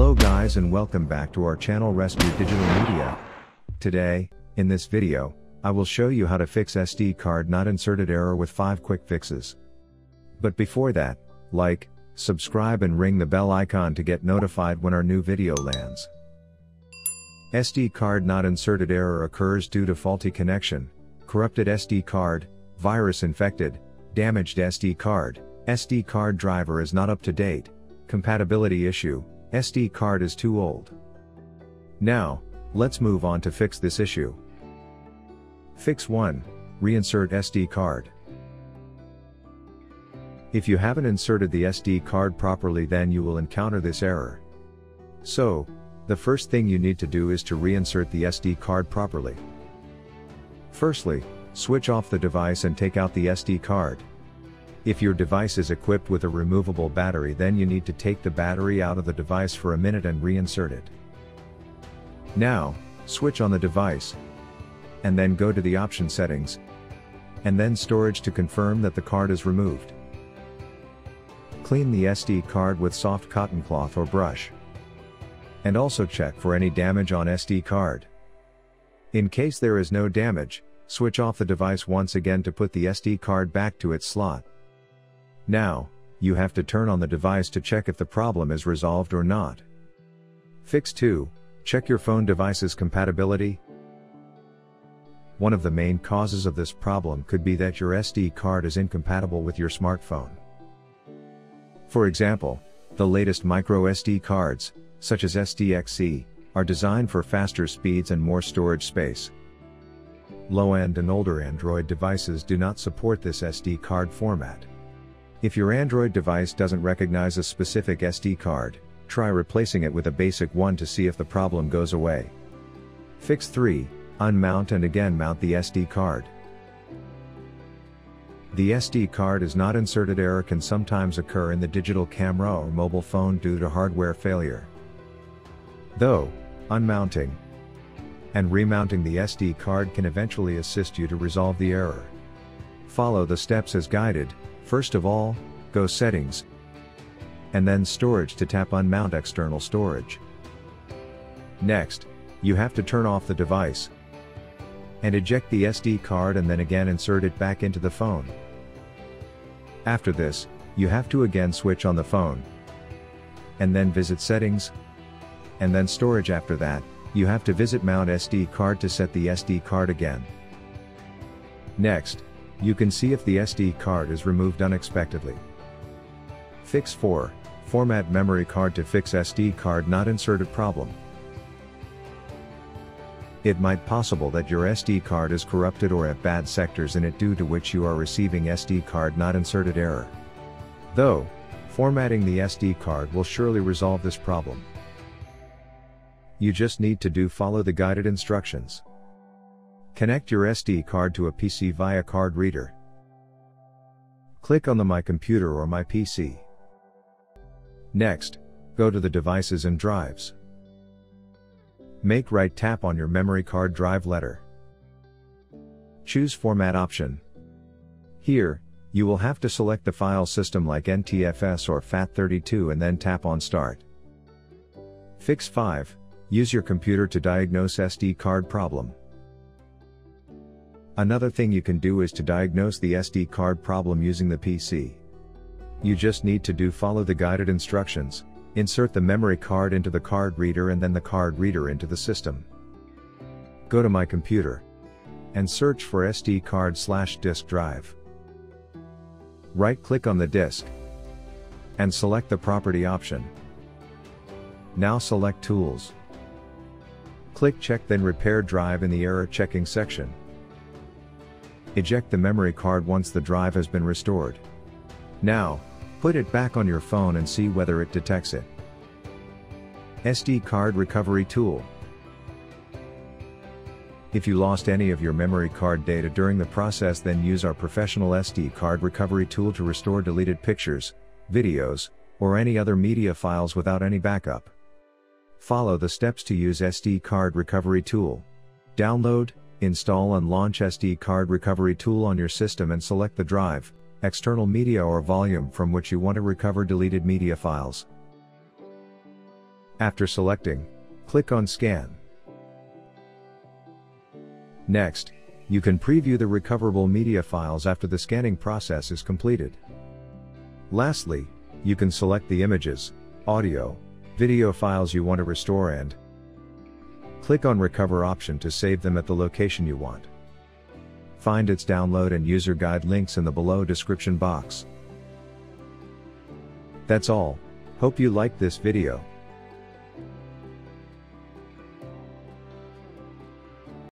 Hello guys and welcome back to our channel Rescue Digital Media. Today, in this video, I will show you how to fix SD card not inserted error with 5 quick fixes. But before that, like, subscribe and ring the bell icon to get notified when our new video lands. SD card not inserted error occurs due to faulty connection, corrupted SD card, virus infected, damaged SD card driver is not up to date, compatibility issue, SD card is too old. Now, let's move on to fix this issue. Fix 1. Reinsert SD card. If you haven't inserted the SD card properly, then you will encounter this error. So, the first thing you need to do is to reinsert the SD card properly. Firstly, switch off the device and take out the SD card. If your device is equipped with a removable battery, then you need to take the battery out of the device for a minute and reinsert it. Now, switch on the device, and then go to the option settings, and then storage to confirm that the card is removed. Clean the SD card with soft cotton cloth or brush. And also check for any damage on SD card. In case there is no damage, switch off the device once again to put the SD card back to its slot. Now, you have to turn on the device to check if the problem is resolved or not. Fix 2. Check your phone device's compatibility. One of the main causes of this problem could be that your SD card is incompatible with your smartphone. For example, the latest micro SD cards, such as SDXC, are designed for faster speeds and more storage space. Low-end and older Android devices do not support this SD card format. If your Android device doesn't recognize a specific SD card, try replacing it with a basic one to see if the problem goes away. Fix 3. Unmount and again mount the SD card. The SD card is not inserted error can sometimes occur in the digital camera or mobile phone due to hardware failure. Though, unmounting and remounting the SD card can eventually assist you to resolve the error. Follow the steps as guided. First of all, go Settings, and then Storage to tap Unmount External Storage. Next, you have to turn off the device and eject the SD card and then again insert it back into the phone. After this, you have to again switch on the phone, and then visit Settings, and then Storage. After that, you have to visit Mount SD card to set the SD card again. Next, you can see if the SD card is removed unexpectedly. Fix 4. Format memory card to fix SD card not inserted problem. It might be possible that your SD card is corrupted or have bad sectors in it due to which you are receiving SD card not inserted error. Though, formatting the SD card will surely resolve this problem. You just need to follow the guided instructions. Connect your SD card to a PC via card reader. Click on the My Computer or My PC. Next, go to the Devices and Drives. Make right tap on your memory card drive letter. Choose Format option. Here, you will have to select the file system like NTFS or FAT32 and then tap on Start. Fix 5. Use your computer to diagnose SD card problem. Another thing you can do is to diagnose the SD card problem using the PC. You just need to follow the guided instructions, insert the memory card into the card reader and then the card reader into the system. Go to My Computer and search for SD card / disk drive. Right-click on the disk and select the property option. Now select Tools. Click Check then Repair Drive in the Error Checking section. Eject the memory card once the drive has been restored. Now, put it back on your phone and see whether it detects it. SD Card Recovery Tool. If you lost any of your memory card data during the process, then use our professional SD Card Recovery Tool to restore deleted pictures, videos, or any other media files without any backup. Follow the steps to use SD Card Recovery Tool. Download, install and launch SD Card Recovery Tool on your system and select the drive, external media or volume from which you want to recover deleted media files. After selecting, click on Scan. Next, you can preview the recoverable media files after the scanning process is completed. Lastly, you can select the images, audio, video files you want to restore and click on Recover option to save them at the location you want. Find its download and user guide links in the below description box. That's all. Hope you liked this video.